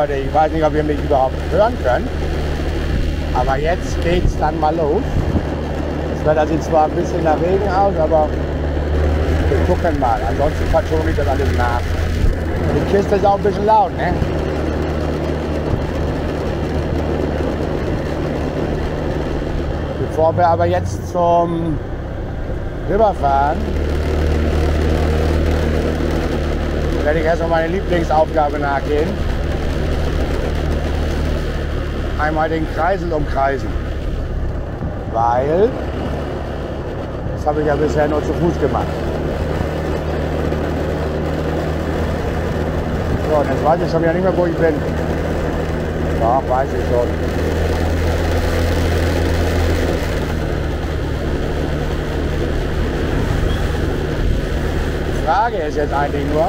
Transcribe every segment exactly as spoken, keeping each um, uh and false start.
Leute, ich weiß nicht, ob ihr mich überhaupt hören könnt. Aber jetzt geht's dann mal los. Das Wetter sieht zwar ein bisschen nach Regen aus, aber wir gucken mal. Ansonsten vertone ich das alles nach. Die Kiste ist auch ein bisschen laut, ne? Bevor wir aber jetzt zum Rüberfahren, werde ich erst noch meine Lieblingsaufgabe nachgehen. Einmal den Kreisel umkreisen, weil das habe ich ja bisher nur zu Fuß gemacht. So, und jetzt weiß ich schon wieder nicht mehr, wo ich bin. Doch, weiß ich schon. Die Frage ist jetzt eigentlich nur,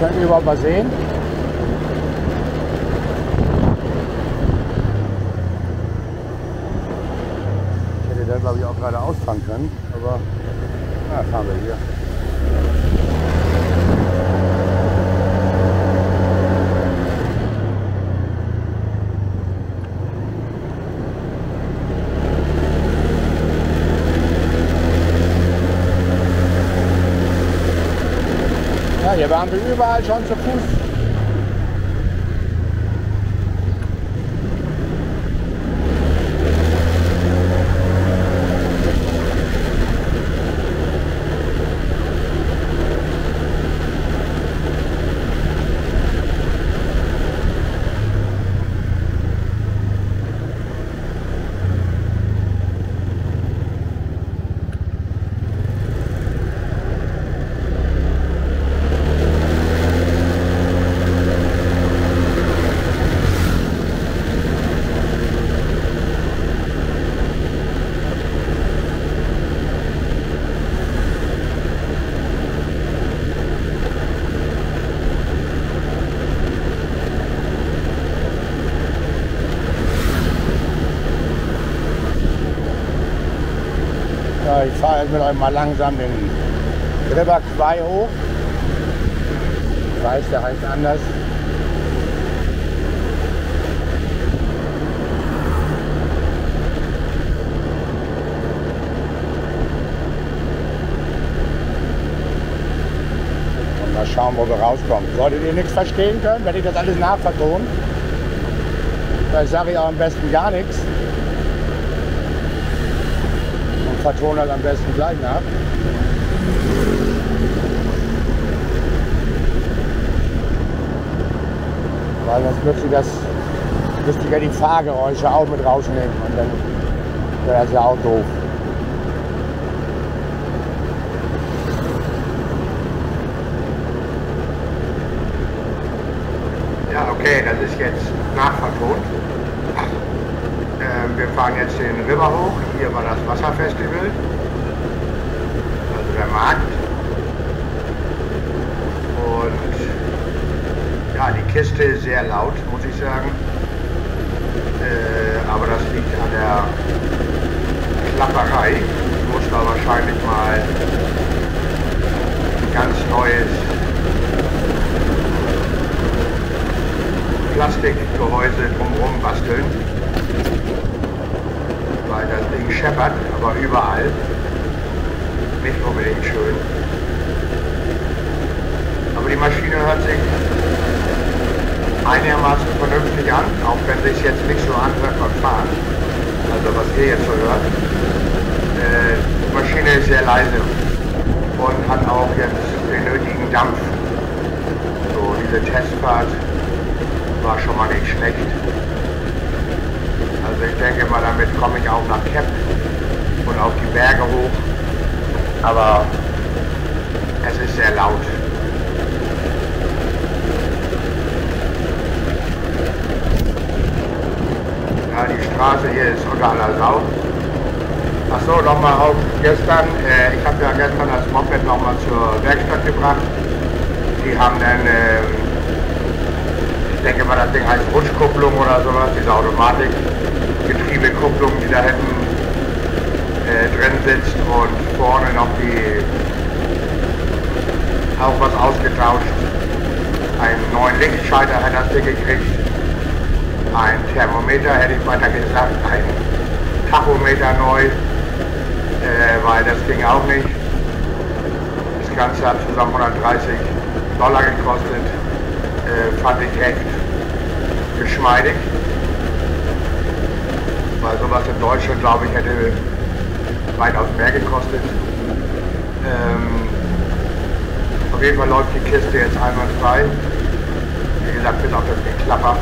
könnt ihr überhaupt was sehen? Ich hätte da, glaube ich, auch gerade ausfahren können, aber na, fahren wir hier. Hier waren wir überall schon zu Fuß. Ich fahre jetzt mit euch mal langsam den River Quay hoch. Ich weiß, der heißt anders. Und mal schauen, wo wir rauskommen. Solltet ihr nichts verstehen können, werde ich das alles nachvertonen. Vielleicht sage ich auch am besten gar nichts. Vertone das am besten gleich nach. Weil sonst müsste ich das, müsste ich ja die Fahrgeräusche auch mit rausnehmen und dann wäre das ja auch doof. Ja, okay, das ist jetzt nachvertont. Wir fahren jetzt den River hoch, hier war das Wasserfestival, also der Markt. Und ja, die Kiste ist sehr laut, muss ich sagen. Äh, aber das liegt an der Klapperei. Ich muss da wahrscheinlich mal ein ganz neues Plastikgehäuse drumherum basteln. Weil das Ding scheppert, aber überall. Nicht unbedingt schön. Aber die Maschine hört sich einigermaßen vernünftig an, auch wenn sich jetzt nicht so anhört beim Fahren. Also was ihr jetzt so hört. Äh, die Maschine ist sehr leise und hat auch jetzt den nötigen Dampf. So, diese Testfahrt war schon mal nicht schlecht. Also ich denke mal, damit komme ich auch nach Kap und auf die Berge hoch, aber es ist sehr laut. Ja, die Straße hier ist unter aller Sau. Achso, nochmal auf gestern, äh, ich habe ja gestern das Moped nochmal zur Werkstatt gebracht. Die haben dann, äh, ich denke mal, das Ding heißt Rutschkupplung oder sowas, diese Automatik. Getriebekupplung, die da hätten äh, drin sitzt und vorne noch die auch was ausgetauscht. Einen neuen Lichtschalter hat das hier gekriegt. Ein Thermometer hätte ich weiter gesagt, ein Tachometer neu, äh, weil das ging auch nicht. Das Ganze hat zusammen hundertdreißig Dollar gekostet, äh, fand ich echt geschmeidig. Weil sowas in Deutschland, glaube ich, hätte weitaus mehr gekostet. Ähm, auf jeden Fall läuft die Kiste jetzt einwandfrei. Wie gesagt, bis auf das Geklapper.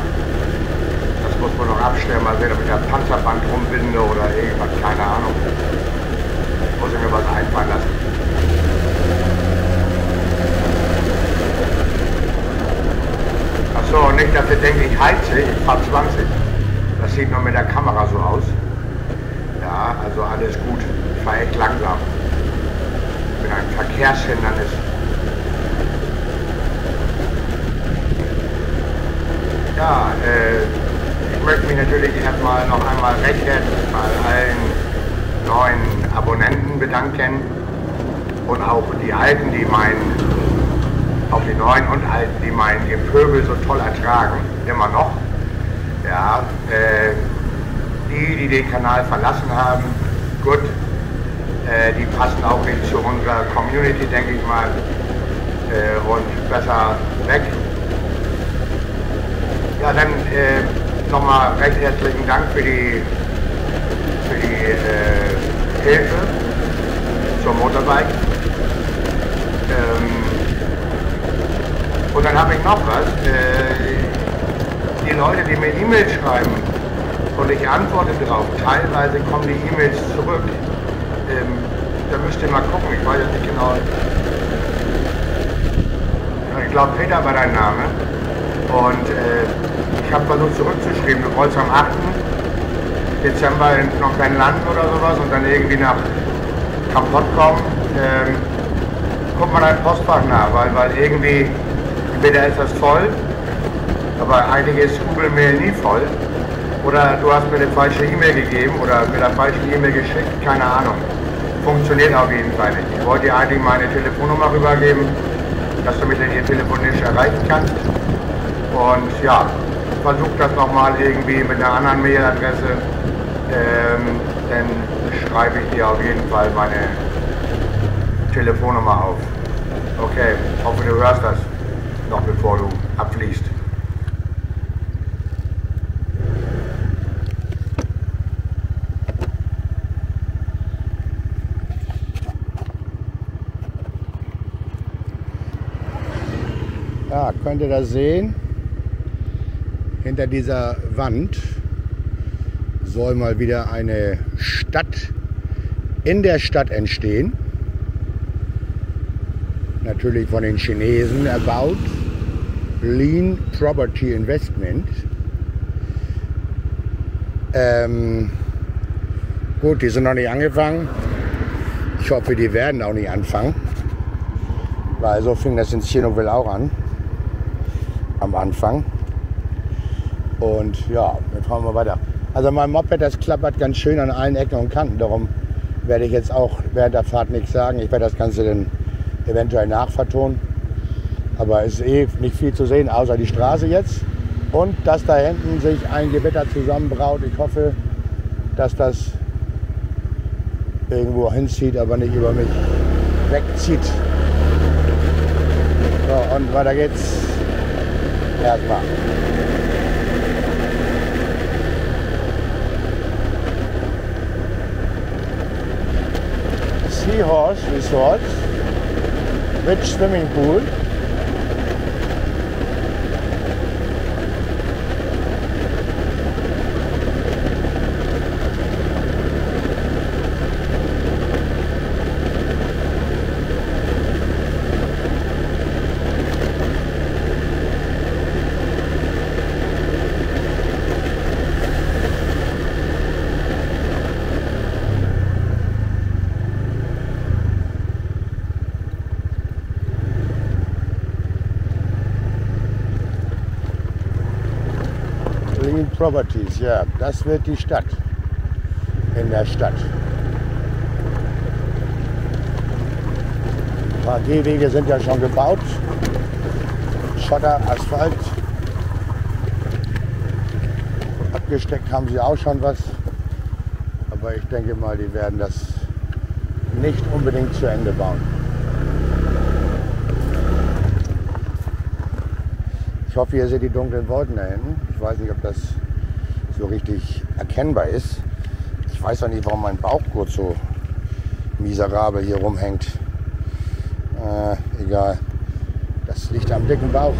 Das muss man noch abstellen, mal sehen, ob ich da Panzerband rumbinde oder irgendwas, keine Ahnung. Muss ich mir was einfallen lassen. Achso, nicht, dass ihr denkt, ich heize, ich fahre zwanzig. Das sieht nur mit der Kamera so aus. Ja, also alles gut. Ich fahre echt langsam. Ich bin ein Verkehrshindernis. Ja, äh, ich möchte mich natürlich erstmal noch einmal recht herzlich bei allen neuen Abonnenten bedanken. Und auch die Alten, die meinen, auch die Neuen und Alten, die meinen Gepöbel so toll ertragen, immer noch. Ja, äh, die, die den Kanal verlassen haben, gut, äh, die passen auch nicht zu unserer Community, denke ich mal, äh, und besser weg. Ja, dann äh, nochmal recht herzlichen Dank für die, für die äh, Hilfe zum Motorbike. Ähm, und dann habe ich noch was. Äh, Die Leute, die mir E-Mails schreiben und ich antworte darauf, teilweise kommen die E-Mails zurück. Ähm, da müsst ihr mal gucken, ich weiß jetzt nicht genau. Ich glaube, Peter war dein Name. Und äh, ich habe versucht zurückzuschreiben, du wolltest am achten Dezember in Nordrhein-Land oder sowas und dann irgendwie nach Kampot kommen. Ähm, guck mal dein Postfach nach, weil, weil irgendwie, entweder ist das voll. Aber eigentlich ist Google-Mail nie voll. Oder du hast mir eine falsche E-Mail gegeben oder mir eine falsche E-Mail geschickt, keine Ahnung. Funktioniert auf jeden Fall nicht. Ich wollte dir eigentlich meine Telefonnummer rübergeben, dass du mich dann hier telefonisch erreichen kannst. Und ja, versuch das nochmal irgendwie mit einer anderen Mailadresse. Ähm, dann schreibe ich dir auf jeden Fall meine Telefonnummer auf. Okay, hoffe du hörst das noch bevor du abfließt. Ja, könnt ihr das sehen? Hinter dieser Wand soll mal wieder eine Stadt in der Stadt entstehen. Natürlich von den Chinesen erbaut. Lean Property Investment. Ähm, gut, die sind noch nicht angefangen. Ich hoffe, die werden auch nicht anfangen. Weil so fing das in Chinoville auch an. Am Anfang. Und ja, dann fahren wir weiter. Also mein Moped, das klappert ganz schön an allen Ecken und Kanten. Darum werde ich jetzt auch während der Fahrt nichts sagen. Ich werde das Ganze dann eventuell nachvertonen. Aber es ist eh nicht viel zu sehen, außer die Straße jetzt. Und dass da hinten sich ein Gewitter zusammenbraut. Ich hoffe, dass das irgendwo hinzieht, aber nicht über mich wegzieht. So, und weiter geht's. Erstmal. Seahorse Resorts mit Swimming Pool. Properties, ja, das wird die Stadt in der Stadt. paar Gehwege sind ja schon gebaut. Schotter, Asphalt. Abgesteckt haben sie auch schon was. Aber ich denke mal, die werden das nicht unbedingt zu Ende bauen. Ich hoffe, ihr seht die dunklen Wolken da hinten. Ich weiß nicht, ob das so richtig erkennbar ist. Ich weiß auch nicht, warum mein Bauchgurt so miserabel hier rumhängt. Äh, egal. Das liegt am dicken Bauch.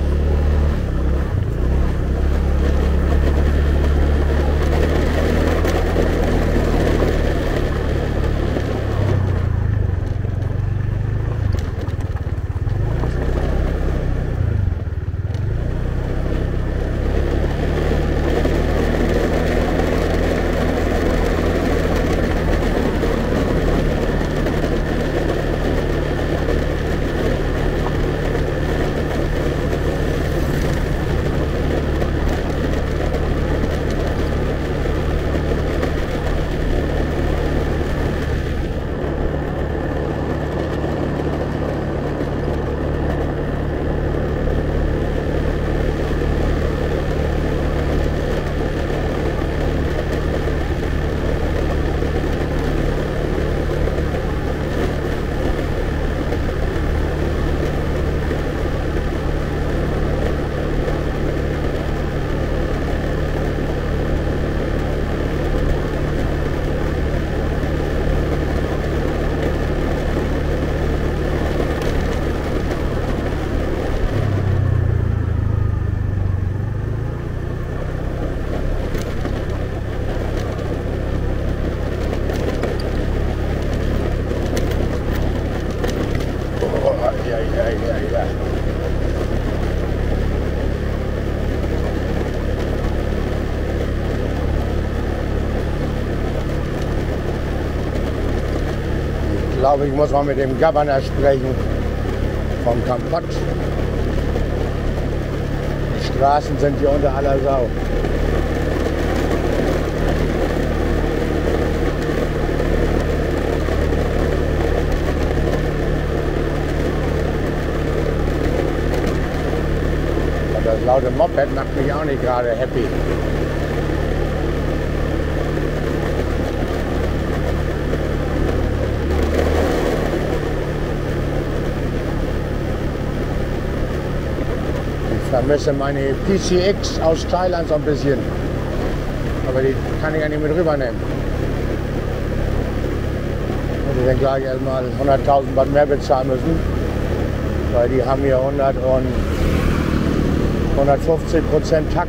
Ich glaube, ich muss mal mit dem Governor sprechen vom Kampot. Die Straßen sind hier unter aller Sau. Und das laute Moped macht mich auch nicht gerade happy. Ich vermisse meine P C X aus Thailand so ein bisschen, aber die kann ich ja nicht mit rübernehmen. Muss ich dann gleich erstmal hunderttausend Baht mehr bezahlen müssen, weil die haben hier hundert und hundertfünfzig Prozent Tax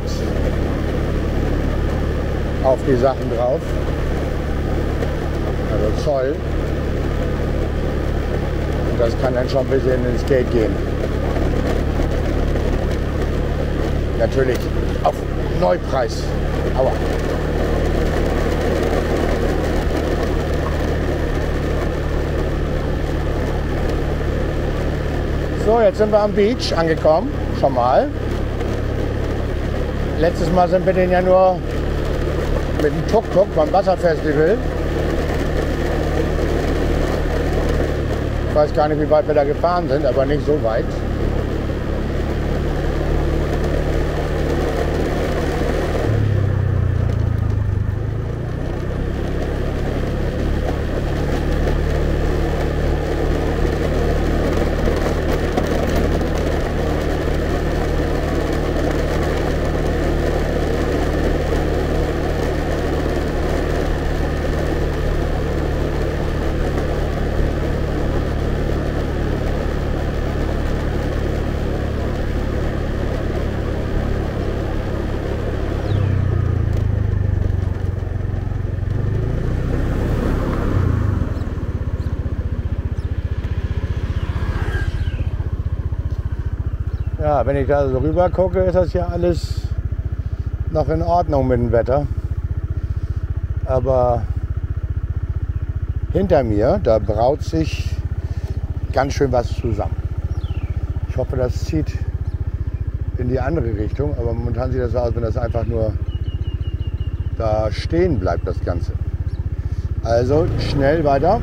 auf die Sachen drauf, also Zoll. Und das kann dann schon ein bisschen ins Geld gehen. Natürlich auf Neupreis. Aua. So, jetzt sind wir am Beach angekommen, schon mal. Letztes Mal sind wir den ja nur mit dem Tuk-Tuk beim Wasserfestival. Ich weiß gar nicht, wie weit wir da gefahren sind, aber nicht so weit. Ja, wenn ich da so rüber gucke, ist das ja alles noch in Ordnung mit dem Wetter. Aber hinter mir, da braut sich ganz schön was zusammen. Ich hoffe, das zieht in die andere Richtung. Aber momentan sieht das so aus, wenn das einfach nur da stehen bleibt, das Ganze. Also schnell weiter.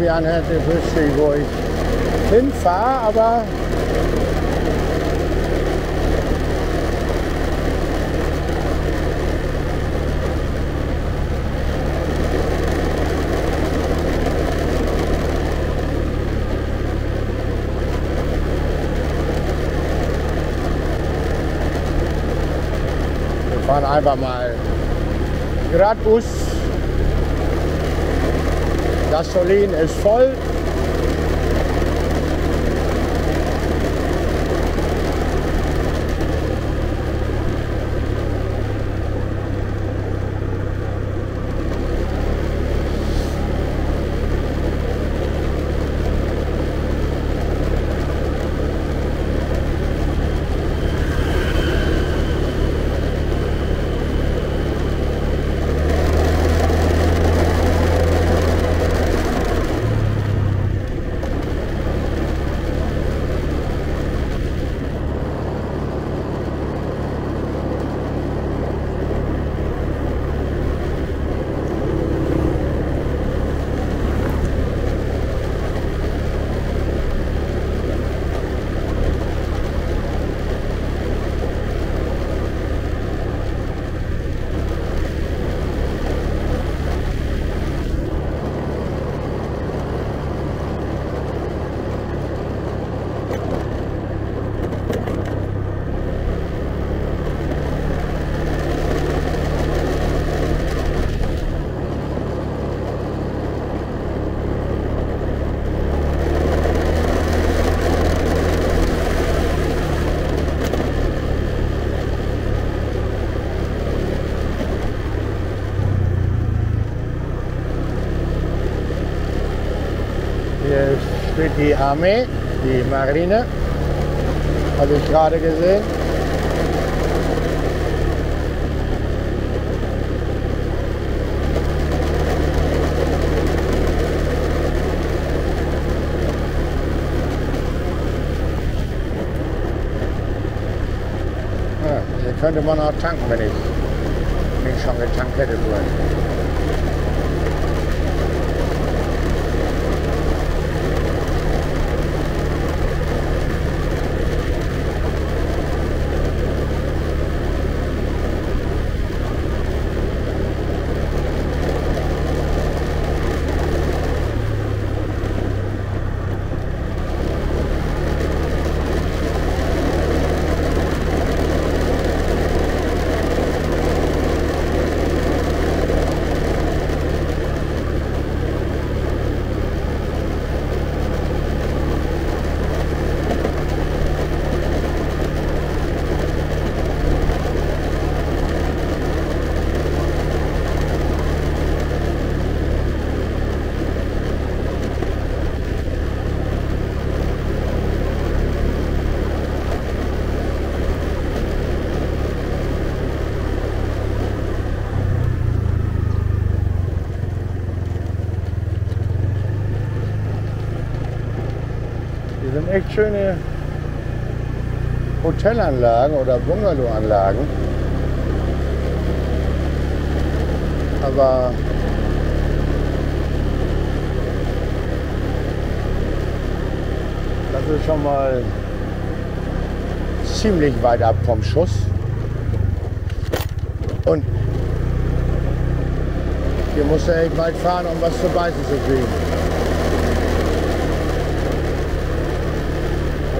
Fabian hätte, ich wüsste nicht, wo ich hinfahre, aber wir fahren einfach mal geradeaus. Gasolin ist voll. Die Armee, die Marine, habe ich gerade gesehen. Ja, hier könnte man auch tanken, wenn ich nicht schon getankt hätte vorhin. Echt schöne Hotelanlagen oder Bungalowanlagen, aber das ist schon mal ziemlich weit ab vom Schuss. Und hier musst du echt weit fahren, um was zu beißen zu kriegen.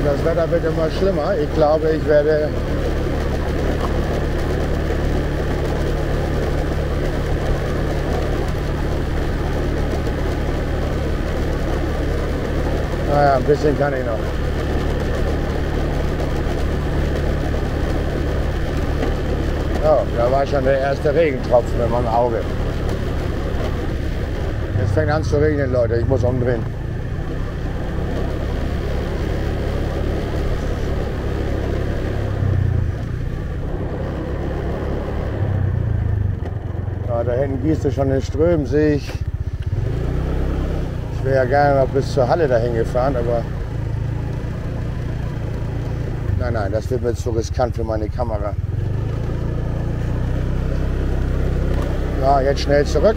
Das Wetter wird immer schlimmer. Ich glaube, ich werde naja, ein bisschen kann ich noch. Oh, da war schon der erste Regentropfen in meinem Auge. Jetzt fängt an zu regnen, Leute. Ich muss umdrehen. Da hinten gießt es schon den Strömen, sehe ich. Ich wäre ja gerne noch bis zur Halle dahin gefahren, aber nein, nein, das wird mir zu riskant für meine Kamera. Ja, jetzt schnell zurück.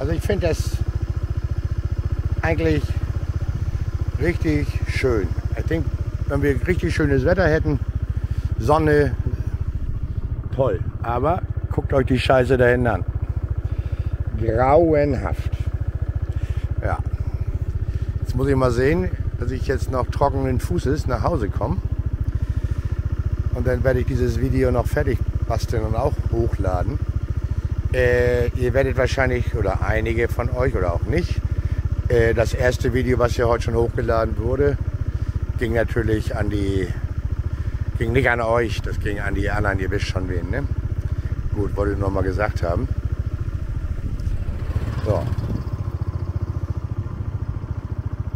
Also ich finde das eigentlich richtig schön. Ich denke, wenn wir richtig schönes Wetter hätten, Sonne, toll. Aber guckt euch die Scheiße da hinten an. Grauenhaft. Ja. Jetzt muss ich mal sehen, dass ich jetzt noch trockenen Fußes nach Hause komme. Und dann werde ich dieses Video noch fertig basteln und auch hochladen. Äh, ihr werdet wahrscheinlich, oder einige von euch oder auch nicht, äh, das erste Video, was ja heute schon hochgeladen wurde, ging natürlich an die, ging nicht an euch, das ging an die anderen, ihr wisst schon wen, ne? Gut, wollte ich noch mal gesagt haben. So.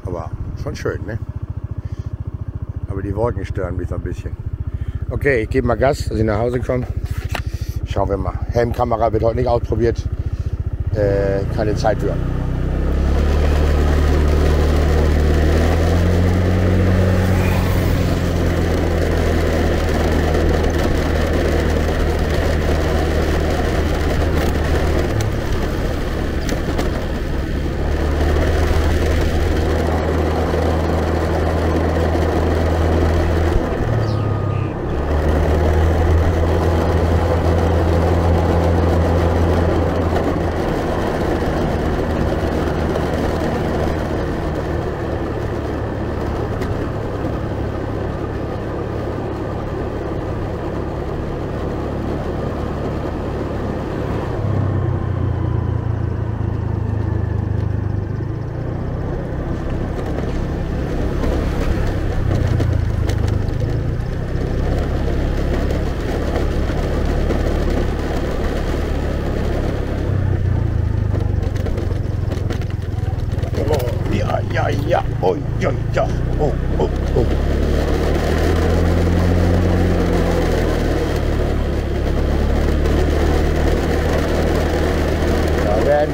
Aber schon schön, ne? Aber die Wolken stören mich so ein bisschen. Okay, ich gebe mal Gas, dass ich nach Hause komme. Schauen wir mal. Helmkamera wird heute nicht ausprobiert. Äh, keine Zeit für.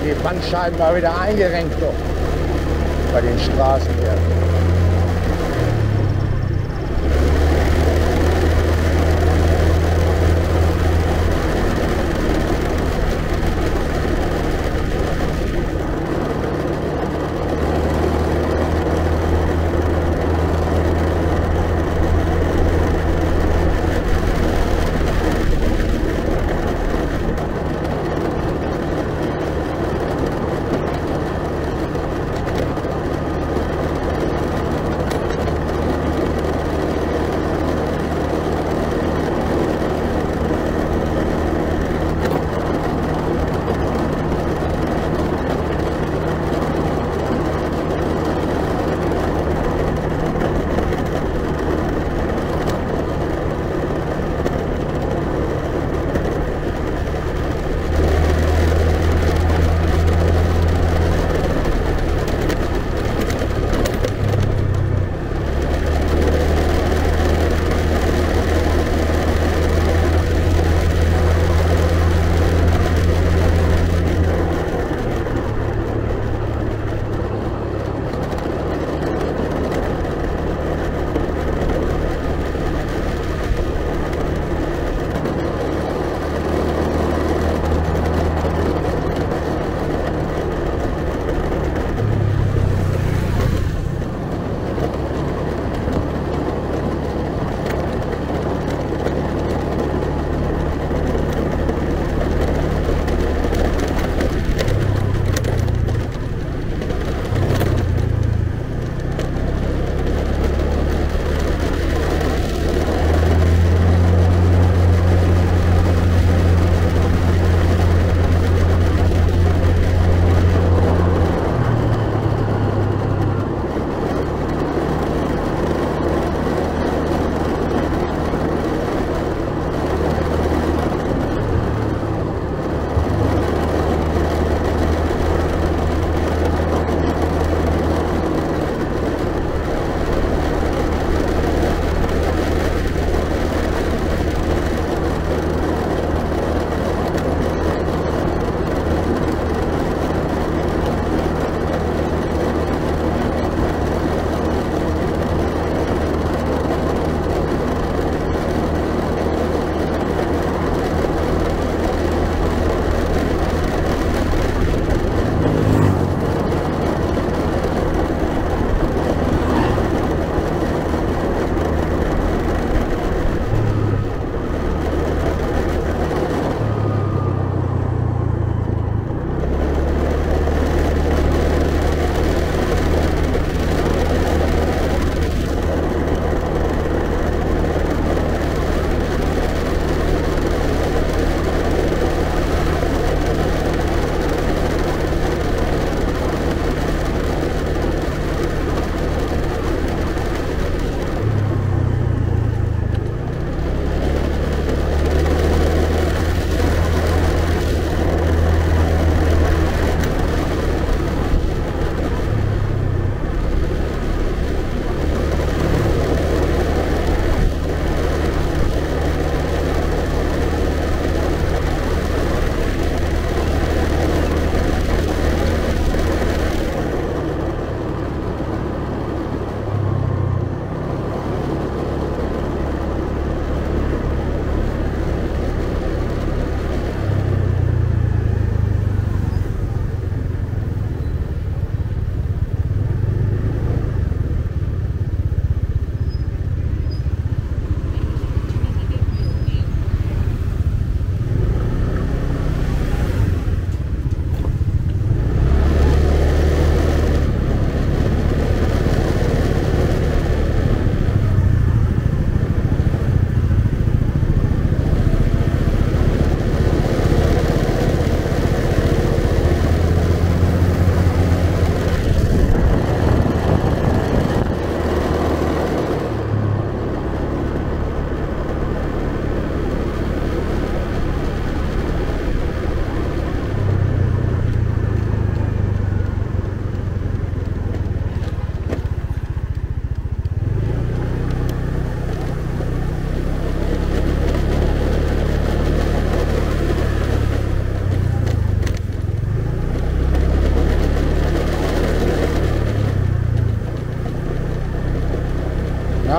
Die Bandscheiben mal wieder eingerenkt doch bei den Straßen hier.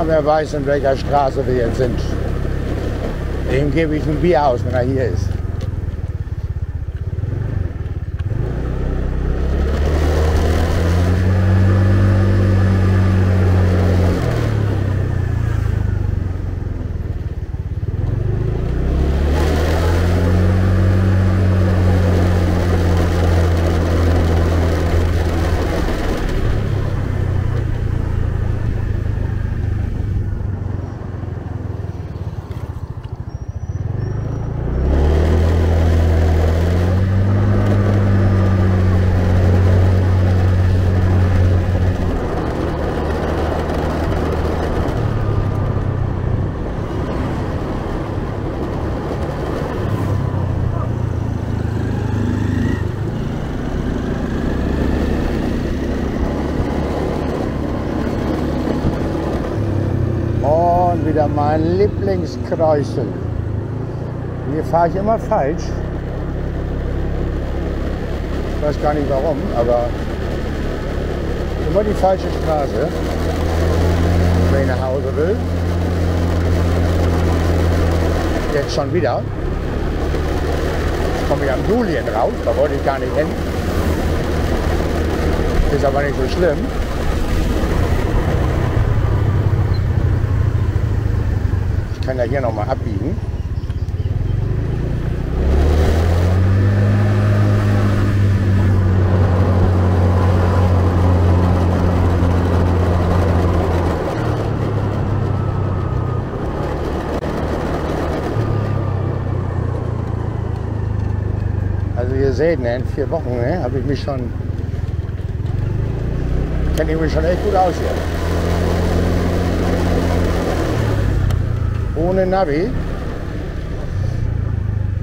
wer weiß, in welcher Straße wir jetzt sind. Dem gebe ich ein Bier aus, wenn er hier ist. Wieder mein Lieblingskreuzchen. Hier fahre ich immer falsch. Ich weiß gar nicht warum, aber immer die falsche Straße, wenn ich nach Hause will. Jetzt schon wieder. Jetzt komme ich am Julien raus, da wollte ich gar nicht hin. Ist aber nicht so schlimm. Ich kann ja hier nochmal abbiegen. Also ihr seht, ne, in vier Wochen, ne, habe ich mich schon, kenne ich mich schon echt gut aus hier. Ohne Navi.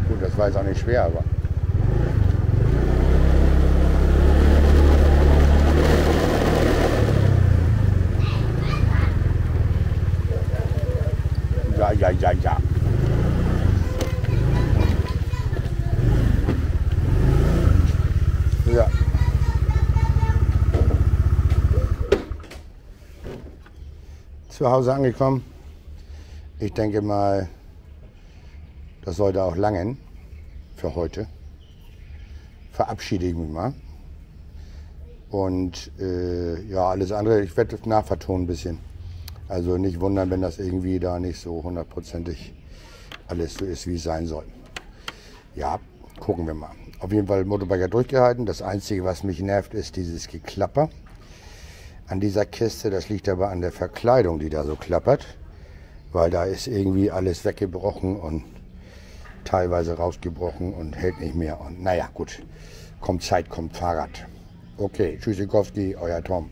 Gut, das war jetzt auch nicht schwer, aber. Ja, ja, ja, ja. Ja. Zu Hause angekommen. Ich denke mal, das sollte auch langen für heute. Verabschiede ich mich mal. Und äh, ja, alles andere, ich werde nachvertonen ein bisschen. Also nicht wundern, wenn das irgendwie da nicht so hundertprozentig alles so ist, wie es sein soll. Ja, gucken wir mal. Auf jeden Fall Motorbiker durchgehalten. Das Einzige, was mich nervt, ist dieses Geklapper an dieser Kiste. Das liegt aber an der Verkleidung, die da so klappert. Weil da ist irgendwie alles weggebrochen und teilweise rausgebrochen und hält nicht mehr. Und naja, gut, kommt Zeit, kommt Fahrrad. Okay, Tschüssikowski, euer Tom.